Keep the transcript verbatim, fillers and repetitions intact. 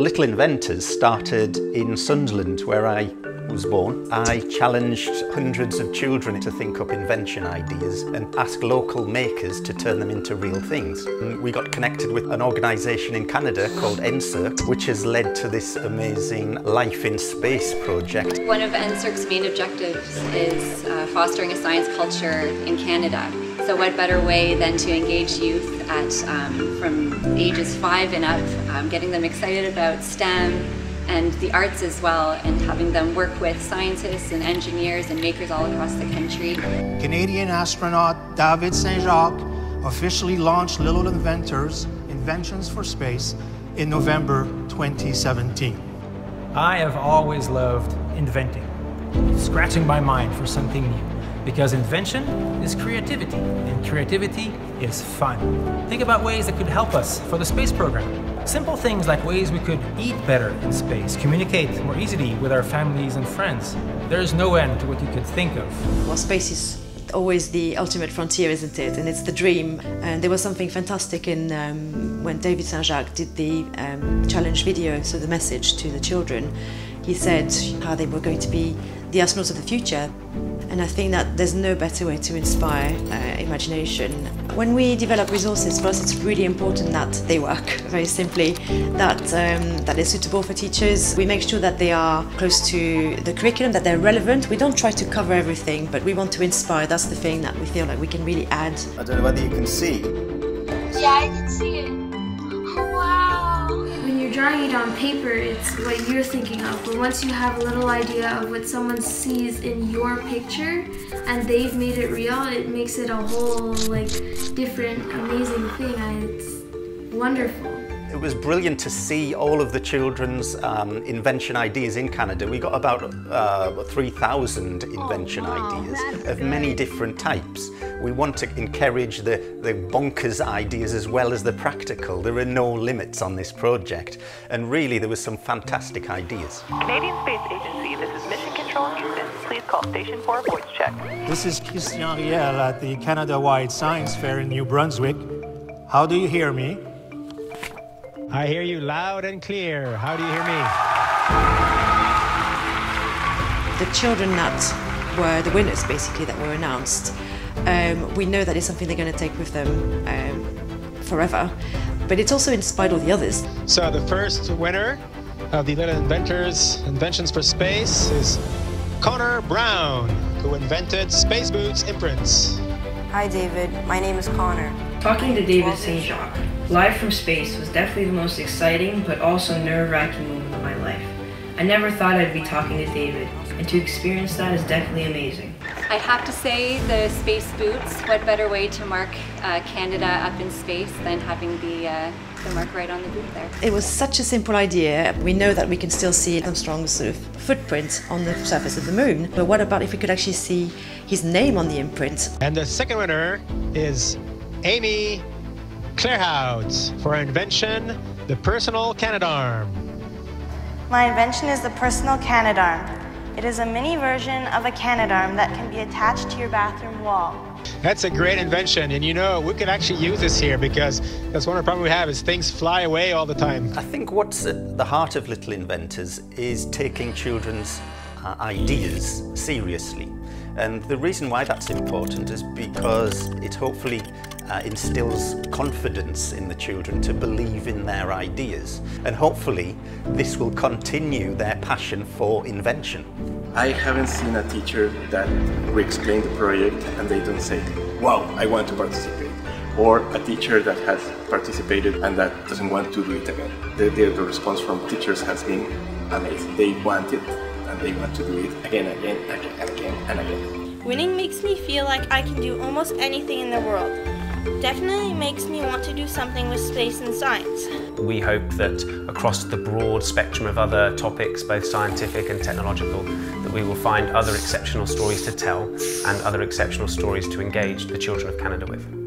Little Inventors started in Sunderland, where I was born. I challenged hundreds of children to think up invention ideas and ask local makers to turn them into real things. We got connected with an organisation in Canada called N SERC, which has led to this amazing Life in Space project. One of N SERC's main objectives is uh, fostering a science culture in Canada. So what better way than to engage youth at um, from ages five and up, um, getting them excited about STEM, and the arts as well, and having them work with scientists and engineers and makers all across the country. Canadian astronaut David Saint-Jacques officially launched Little Inventors, Inventions for Space, in November twenty seventeen. I have always loved inventing, scratching my mind for something new, because invention is creativity, and creativity is fun. Think about ways that could help us for the space program. Simple things like ways we could eat better in space, communicate more easily with our families and friends. There is no end to what you could think of. Well, space is always the ultimate frontier, isn't it? And it's the dream. And there was something fantastic in um, when David Saint-Jacques did the um, challenge video, so the message to the children. He said how they were going to be the astronauts of the future. And I think that there's no better way to inspire uh, imagination. When we develop resources, for us it's really important that they work, very simply, that, um, that they're suitable for teachers. We make sure that they are close to the curriculum, that they're relevant. We don't try to cover everything, but we want to inspire. That's the thing that we feel like we can really add. I don't know whether you can see. Yeah, I can see it. Oh, wow. When you're drawing it on paper, it's what you're thinking of, but once you have a little idea of what someone sees in your picture and they've made it real, it makes it a whole like different, amazing thing. It's wonderful. It was brilliant to see all of the children's um, invention ideas in Canada. We got about uh, three thousand invention oh, wow, ideas of good. many different types. We want to encourage the, the bonkers ideas as well as the practical. There are no limits on this project. And really, there were some fantastic ideas. Canadian Space Agency, this is Mission Control Houston. Please call Station four, voice check. This is Christian Riel at the Canada-wide Science Fair in New Brunswick. How do you hear me? I hear you loud and clear. How do you hear me? The children that were the winners, basically, that were announced, um, we know that it's something they're going to take with them um, forever, but it's also inspired all the others. So the first winner of the Little Inventors Inventions for Space is Connor Brown, who invented Space Boots imprints. Hi, David. My name is Connor. Talking to David Saint-Jacques live from space was definitely the most exciting but also nerve-wracking moment of my life. I never thought I'd be talking to David, and to experience that is definitely amazing. I'd have to say the space boots. What better way to mark uh, Canada up in space than having the, uh, the mark right on the boot there. It was such a simple idea. We know that we can still see Armstrong's sort of footprint on the surface of the moon, but what about if we could actually see his name on the imprint? And the second winner is Amy Claire Houts for her invention, the personal Canadarm. My invention is the personal Canadarm. It is a mini version of a Canadarm that can be attached to your bathroom wall. That's a great invention, and you know, we could actually use this here because that's one of the problems we have is things fly away all the time. I think what's at the heart of Little Inventors is taking children's uh, ideas seriously. And the reason why that's important is because it hopefully uh, instills confidence in the children to believe in their ideas. And hopefully this will continue their passion for invention. I haven't seen a teacher that will explain the project and they don't say, wow, I want to participate. Or a teacher that has participated and that doesn't want to do it again. The, the, the response from teachers has been amazing. They want it. And they want to do it again, again, again, and again, and again. Winning makes me feel like I can do almost anything in the world. Definitely makes me want to do something with space and science. We hope that across the broad spectrum of other topics, both scientific and technological, that we will find other exceptional stories to tell and other exceptional stories to engage the children of Canada with.